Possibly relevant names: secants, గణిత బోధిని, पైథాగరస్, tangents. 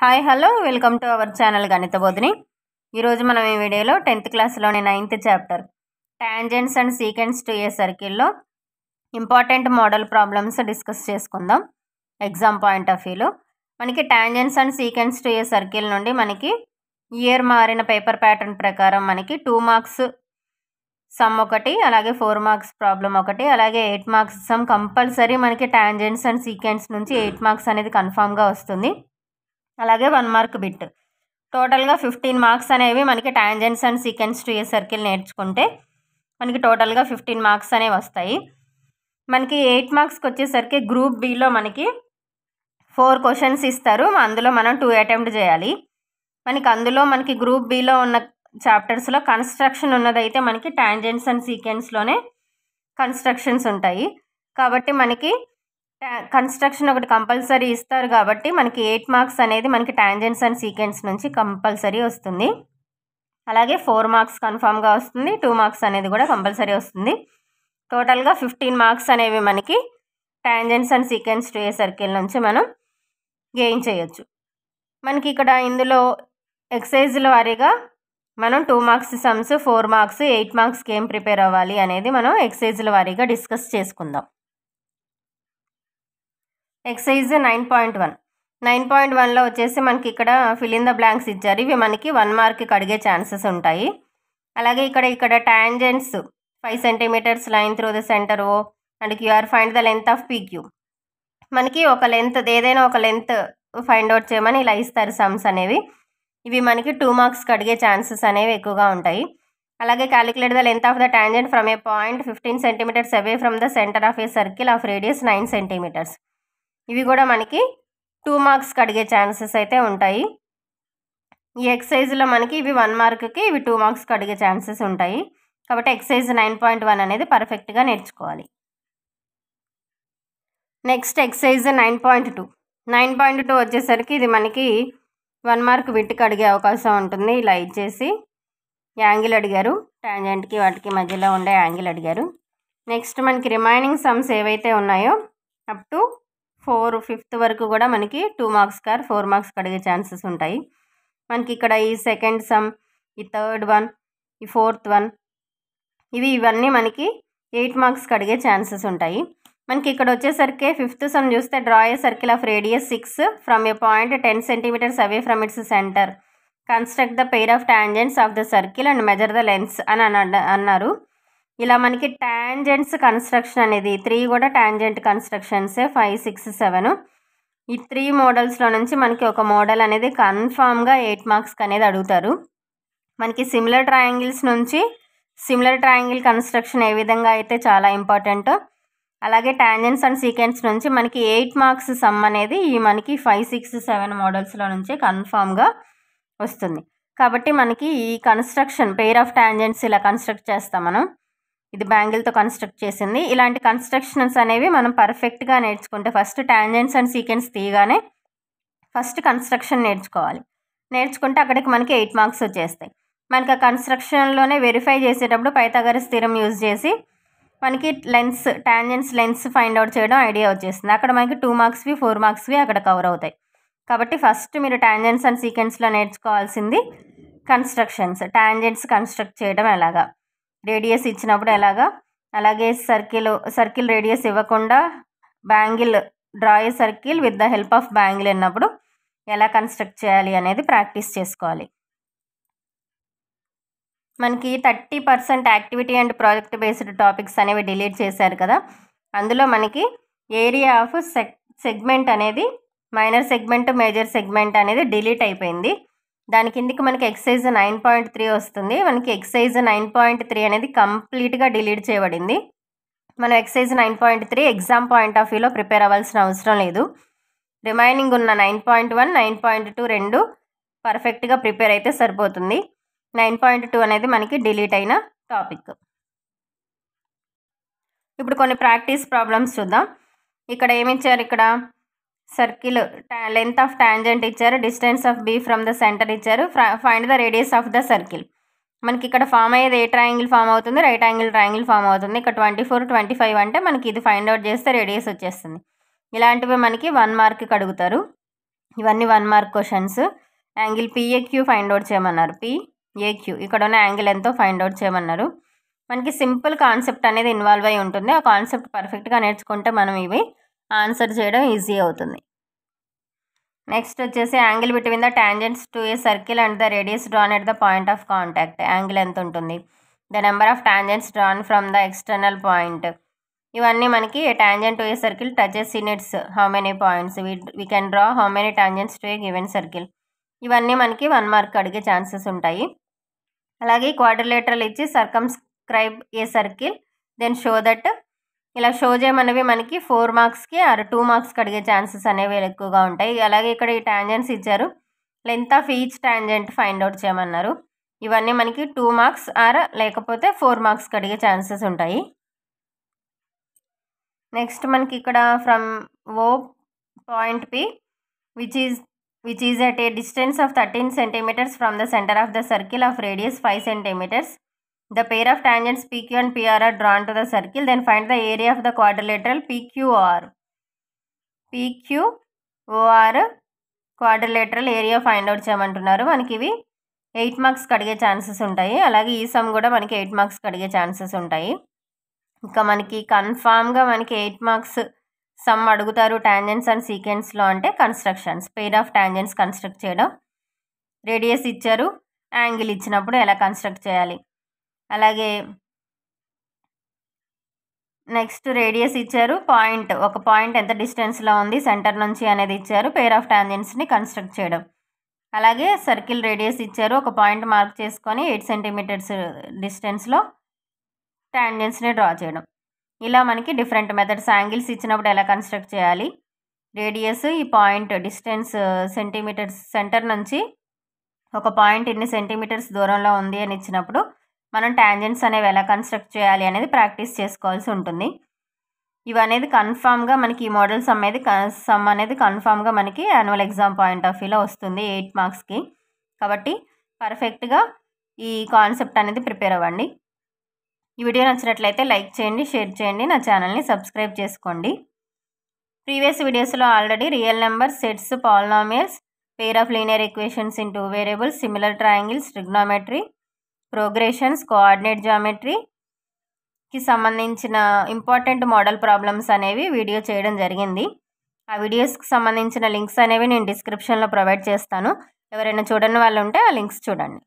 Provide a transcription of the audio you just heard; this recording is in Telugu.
High hello welcome to our channel Ganitha Bodhini मन video 10th class 9th chapter tangents and secants to a circle important model problems discuss चेसुकुंदाम एग्जाम पॉइंट ऑफ व्यू मन की tangents and secants to a circle नुंडी मन की इयर मारिन पेपर पैटर्न प्रकार मन की 2 मार्क्स सम अलागे 4 मार्क्स प्रॉब्लम अलागे 8 मार्क्स सम कंपल्सरी मन की टैंजेंट्स एंड सीकेंट्स नुंची 8 मार्क्स अनेदी कंफर्म गा वस्तुंदी అలాగే 1 మార్క్ బిట్ టోటల్ గా 15 మార్క్స్ అనేవి మనకి tangents and sequence to a circle నేర్చుకుంటే మనకి టోటల్ గా 15 మార్క్స్ అనే వస్తాయి। మనకి 8 మార్క్స్ కి వచ్చేసరికి గ్రూప్ బి లో మనకి 4 క్వశ్చన్స్ ఇస్తారు, అందులో మనం 2 అటెంప్ట్ చేయాలి। మనకి అందులో మనకి గ్రూప్ బి లో ఉన్న చాప్టర్స్ లో కన్స్ట్రక్షన్ ఉన్నదైతే మనకి టాంజెంట్స్ అండ్ సీక్వెన్స్ లోనే కన్స్ట్రక్షన్స్ ఉంటాయి కాబట్టి మనకి कंस्ट्रक्शन कंपलसरी इस्तार काबट्टी मन की 8 मार्क्स अनेदी मन की टैंजेंट्स एंड सीक्वेंस नुंची कंपलसरी वस्तुंदी। अलागे 4 मार्क्स कंफर्म गा वस्तुंदी, 2 मार्क्स अनेदी कूडा कंपलसरी वस्तुंदी। टोटल गा 15 मार्क्स अनेवी मन की tangents and sequence to a circle नुंची मनं गेन चेयोच्चु। मनकी इक्कड इंदुलो एक्सरसाइज ल वारीगा मनं 2 मार्क्स सम्स 4 मार्क्स 8 मार्क्स की एम प्रिपेर अव्वाली अनेदी मनं एक्सरसाइज ल वारीगा डिस्कस चेसुकुंदाम। एक्सरसाइज 9.1 9.1 लो वच्चेसी मनकी इक्कड फिल इन द ब्लैंक्स इच्चारु इवि मनकी 1 मार्क की अडिगे चांसेस उंटायि। अलागे इक्कड tangents 5 centimetres line through the centre O and QR find the length of PQ मनकी ओक लेंथ एदैना ओक लेंथ फाइंड आउट चेयमनि इला इस्तारु सम्स अनेवि इवि मनकी 2 मार्क्स की अडिगे चांसेस अनेवि एक्कुवगा उंटायि। अलागे calculate the length of the tangent from a point 15 centimetres away from the centre of a circle of radius 9 centimetres ఇవి కూడా మనకి 2 మార్క్స్ కడిగే ఛాన్సెస్ అయితే ఉంటాయి। ఈ ఎక్సర్సైజ్ లో మనకి ఇవి 1 మార్క్ కి ఇవి 2 మార్క్స్ కడిగే ఛాన్సెస్ ఉంటాయి కాబట్టి ఎక్సర్సైజ్ 9.1 అనేది పర్ఫెక్ట్ గా నేర్చుకోవాలి। నెక్స్ట్ ఎక్సర్సైజ్ 9.2 9.2 వచ్చేసరికి ఇది మనకి 1 మార్క్ బిట్ కడిగే అవకాశం ఉంటుంది। ఇలా ఇచ్చేసి యాంగిల్ అడిగారు, టాంజెంట్ కి వాటికి మధ్యలో ఉండే యాంగిల్ అడిగారు। నెక్స్ట్ మనకి రిమైనింగ్ సమ్స్ ఏవైతే ఉన్నాయో అప్ టు 4/5 వరకు కూడా మనకి 2 మార్క్స్ కార్ 4 మార్క్స్ కడిగే ఛాన్సెస్ ఉంటాయి। మనకి ఇక్కడ ఈ సెకండ్ సమ్, ఈ థర్డ్ వన్, ఈ ఫోర్త్ వన్ ఇవి ఇవన్నీ మనకి 8 మార్క్స్ కడిగే ఛాన్సెస్ ఉంటాయి। మనకి ఇక్కడ వచ్చేసరికి ఫిఫ్త్ సమ్ చూస్తే draw a circle of radius 6 from a point 10 centimetres away from its centre, construct the pair of tangents of the circle and measure the lengths అని అన్నారు। ఇలా మనకి టాంజెంట్స్ కన్స్ట్రక్షన్ అనేది 3 కూడా టాంజెంట్ కన్స్ట్రక్షన్స్ 5, 6, 7 ఈ 3 మోడల్స్ లో నుంచి మనకి ఒక మోడల్ అనేది కన్ఫర్మ్ గా 8 మార్క్స్ అనేది అడుగుతారు। మనకి సిమిలర్ ట్రయాంగిల్స్ నుంచి సిమిలర్ ట్రయాంగిల్ కన్స్ట్రక్షన్ ఏ విధంగా అయితే చాలా ఇంపార్టెంట్, అలాగే టాంజెంట్స్ అండ్ సీక్వెన్స్ నుంచి మనకి 8 మార్క్స్ సమ్ అనేది ఈ మనకి 5, 6, 7 మోడల్స్ లో నుంచి కన్ఫర్మ్ గా వస్తుంది కాబట్టి మనకి ఈ కన్స్ట్రక్షన్ పెయిర్ ఆఫ్ టాంజెంట్స్ ఇలా కన్స్ట్రక్ట్ చేస్తాం మనం। ఇది బ్యాంగిల్ తో కన్స్ట్రక్ట్ చేసింది। ఇలాంటి కన్స్ట్రక్షన్స్ అనేవి మనం పర్ఫెక్ట్ గా నేర్చుకుంటే ఫస్ట్ టాంజెంట్స్ అండ్ సీక్వెన్స్ తీయగానే ఫస్ట్ కన్స్ట్రక్షన్ నేర్చుకుంటే అక్కడికి మనకి 8 మార్క్స్ వచ్చేస్తాయి। మనకి ఆ కన్స్ట్రక్షన్ లోనే వెరిఫై చేసేటప్పుడు పైథాగరస్ థీరం యూజ్ చేసి మనకి lengths tangents lengths find out చేయడం ఐడియా వచ్చేస్తుంది। అక్కడ మనకి 2 మార్క్స్ వి 4 మార్క్స్ వి అక్కడ కవర్ అవుతాయి కాబట్టి ఫస్ట్ మీరు టాంజెంట్స్ అండ్ సీక్వెన్స్ లో నేర్చుకోవాల్సింది కన్స్ట్రక్షన్స్, టాంజెంట్స్ కన్స్ట్రక్ట్ చేయడం ఎలాగా, రేడియస్ ఇచ్చినప్పుడు ఎలాగా, అలాగే సర్కిల్ రేడియస్ ఇవ్వకుండా bangle draw a circle with the help of bangle అన్నప్పుడు ఎలా కన్స్ట్రక్ట్ చేయాలి అనేది ప్రాక్టీస్ చేసుకోవాలి। మనకి 30% activity and project based topics అనేవి డిలీట్ చేశారు కదా, అందులో మనకి ఏరియా ఆఫ్ సెగ్మెంట్ అనేది మైనర్ సెగ్మెంట్ మేజర్ సెగ్మెంట్ అనేది డిలీట్ అయిపోయింది। దాని కిందకి మనకి ఎక్సర్సైజ్ 9.3 వస్తుంది। మనకి ఎక్సర్సైజ్ 9.3 అనేది కంప్లీట్గా డిలీట్ చేయబడింది। మనం ఎక్సర్సైజ్ 9.3 ఎగ్జామ్ పాయింట్ ఆఫ్ వ్యూలో ప్రిపేర్ అవ్వాల్సిన అవసరం లేదు। రిమైనింగ్ ఉన్న 9.1 9.2 రెండు పర్ఫెక్ట్గా ప్రిపేర్ అయితే సరిపోతుంది। 9.2 అనేది మనకి డిలీట్ అయిన టాపిక్। ఇప్పుడు కొన్ని ప్రాక్టీస్ ప్రాబ్లమ్స్ చూద్దాం। ఇక్కడ ఏమిచ్చారు, ఇక్కడ सर्किल लेंथ ऑफ टैंजेंट इच्चारु, distance of B from the centre इच्चारु, find the radius of the circle. मनकी इक्कड फॉर्म अय्येदि ए ट्रायंगल फॉर्म अवुतुंदी, राइट एंगल ट्रायंगल फॉर्म अवुतुंदी। इक्कड 24, 25 अंटे मनकी इदि फाइंड आउट चेस्ते रेडियस वच्चेस्तुंदी। इलांटिवि मनकी 1 मार्क की अडुगुतारु। ఇవన్నీ 1 mark questions. Angle PAQ find out చేయమన్నారు. PAQ ఇక్కడ ఉన్న యాంగిల్ ఎంతో ఫైండ్ అవుట్ చేయమన్నారు. మనకి సింపుల్ కాన్సెప్ట్ అనేది ఇన్వాల్వ్ అయి ఉంటుంది. ఆ కాన్సెప్ట్ పర్ఫెక్ట్గా నేర్చుకుంటే మనం ఇవి ఆన్సర్ చేయడం ఈజీ అవుతుంది. నెక్స్ట్ వచ్చేసి angle between the tangents to a circle and the radius drawn at the point of contact. Angle ఎంత ఉంటుంది? The number of tangents drawn from the external point. ఇవన్నీ మనకి tangent to a circle touches in its how many points. We can draw how many tangents to a given circle. ఇవన్నీ మనకి 1 మార్క్ అడిగే ఛాన్సెస్ ఉంటాయి. అలాగే క్వాడ్రిలేటరల్ ఇచ్చి circumscribe a circle then show that, ఇలా షో చేయమనేవి మనకి 4 మార్క్స్కి ఆర్ 2 మార్క్స్కి అడిగే ఛాన్సెస్ అనేవి ఎక్కువగా ఉంటాయి. అలాగే ఇక్కడ ఈ టాంజెంట్స్ ఇచ్చారు, length of each tangent find out చేయమన్నారు. ఇవన్నీ మనకి 2 మార్క్స్ ఆర్ లేకపోతే 4 మార్క్స్కి అడిగే ఛాన్సెస్ ఉంటాయి. నెక్స్ట్ మనకి ఇక్కడ from O point P which is at a distance of 13 cm from the centre of the circle of radius 5 cm. The pair of tangents PQ and PR are drawn to the circle. Then find the area of the quadrilateral PQOR. PQOR quadrilateral area find out చేయమంటున్నారు. మనకి ఇవి 8 మార్క్స్ కడిగే ఛాన్సెస్ ఉంటాయి. అలాగే ఈ సమ్ కూడా మనకి 8 మార్క్స్ కడిగే ఛాన్సెస్ ఉంటాయి. ఇంకా మనకి కన్ఫామ్గా మనకి 8 మార్క్స్ సమ్ అడుగుతారు టాంజెంట్స్ అండ్ సీక్వెన్స్లో. అంటే constructions, pair of tangents construct చేయడం, రేడియస్ ఇచ్చారు, యాంగిల్ ఇచ్చినప్పుడు ఎలా కన్స్ట్రక్ట్ చేయాలి. అలాగే నెక్స్ట్ రేడియస్ ఇచ్చారు, పాయింట్ ఒక పాయింట్ ఎంత డిస్టెన్స్లో ఉంది సెంటర్ నుంచి అనేది ఇచ్చారు, పేర్ ఆఫ్ టాంజెంట్స్ని కన్స్ట్రక్ట్ చేయడం. అలాగే సర్కిల్ రేడియస్ ఇచ్చారు, ఒక పాయింట్ మార్క్ చేసుకొని 8 cm డిస్టెన్స్లో టాంజెంట్స్ని డ్రా చేయడం. ఇలా మనకి డిఫరెంట్ మెథడ్స్, యాంగిల్స్ ఇచ్చినప్పుడు ఎలా కన్స్ట్రక్ట్ చేయాలి, రేడియస్ ఈ పాయింట్ డిస్టెన్స్ సెంటీమీటర్స్, సెంటర్ నుంచి ఒక పాయింట్ ఇన్ని సెంటీమీటర్స్ దూరంలో ఉంది అని ఇచ్చినప్పుడు మనం టాంజెంట్స్ అనేవి ఎలా కన్స్ట్రక్ట్ చేయాలి అనేది ప్రాక్టీస్ చేసుకోవాల్సి ఉంటుంది. ఇవి అనేది కన్ఫామ్గా మనకి ఈ మోడల్ సమ్ అనేది కన్ఫామ్గా మనకి యాన్యువల్ ఎగ్జామ్ పాయింట్ ఆఫ్ వ్యూలో వస్తుంది 8 మార్క్స్కి. కాబట్టి పర్ఫెక్ట్గా ఈ కాన్సెప్ట్ అనేది ప్రిపేర్ అవ్వండి. ఈ వీడియో నచ్చినట్లయితే లైక్ చేయండి, షేర్ చేయండి, నా ఛానల్ని సబ్స్క్రైబ్ చేసుకోండి. ప్రీవియస్ వీడియోస్లో already real numbers, sets, polynomials, pair of linear equations in 2 variables, similar triangles, trigonometry, progressions, coordinate జ్యామెట్రీకి సంబంధించిన ఇంపార్టెంట్ మోడల్ ప్రాబ్లమ్స్ అనేవి వీడియో చేయడం జరిగింది. ఆ వీడియోస్కి సంబంధించిన లింక్స్ అనేవి నేను డిస్క్రిప్షన్లో ప్రొవైడ్ చేస్తాను. ఎవరైనా చూడని వాళ్ళు ఉంటే ఆ లింక్స్ చూడండి.